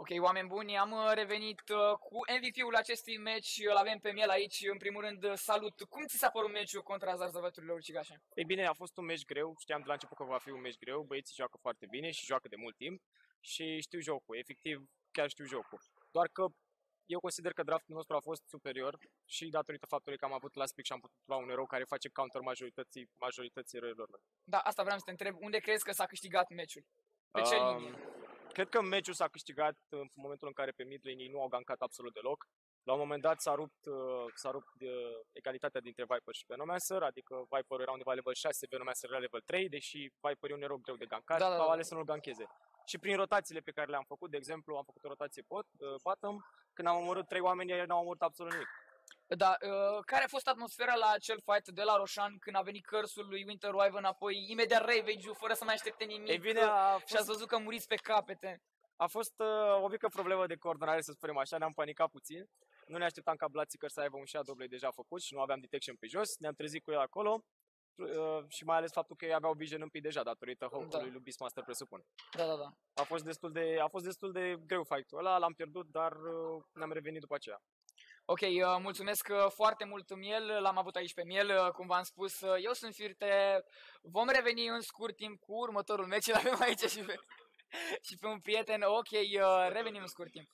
Ok, oameni buni, am revenit cu MVP-ul acestui meci, îl avem pe Miel aici. În primul rând, salut! Cum ți s-a părut meciul contra zarzăvăturilor ucigașe? Ei bine, a fost un meci greu, știam de la început că va fi un meci greu, băieții joacă foarte bine și joacă de mult timp și știu jocul, efectiv chiar știu jocul. Doar că eu consider că draftul nostru a fost superior și datorită faptului că am avut last pick și am putut lua un erou care face counter majorității erorilor mele. Da, asta vreau să te întreb, unde crezi că s-a câștigat meciul? Pe ce linie? Cred că meciul s-a câștigat în momentul în care pe midlane ei nu au gankat absolut deloc. La un moment dat s-a rupt egalitatea dintre Viper și Beastmaster, adică Viper era undeva level 6, Beastmaster era level 3, deși Viper e un erou greu de gankat, da, au ales să nu-l gancheze. Și prin rotațiile pe care le-am făcut, de exemplu, am făcut o rotație bottom, când am omorât 3 oameni, ei n-au omorât absolut nimic. Da, care a fost atmosfera la acel fight de la Roșan când a venit cursul lui Winter Wyvern, apoi imediat Ravage-ul, fără să mai aștepte nimic? Ei bine, și ați văzut că muriți pe capete. A fost o mică problemă de coordonare, să spunem așa, ne-am panicat puțin. Nu ne așteptam ca Blazică să aibă un Shadow Blade deja făcut și nu aveam detection pe jos, ne-am trezit cu el acolo. Și mai ales faptul că ei aveau vision în pi deja datorită Hulk-ului lui Beastmaster, presupun. Da, da, da. A fost destul de greu fight-ul ăla, l-am pierdut, dar ne-am revenit după aceea. Ok, mulțumesc foarte mult, Miel, l-am avut aici pe Miel, cum v-am spus, eu sunt Firte, vom reveni în scurt timp cu următorul meci, l-avem aici și pe un prieten, ok, revenim în scurt timp.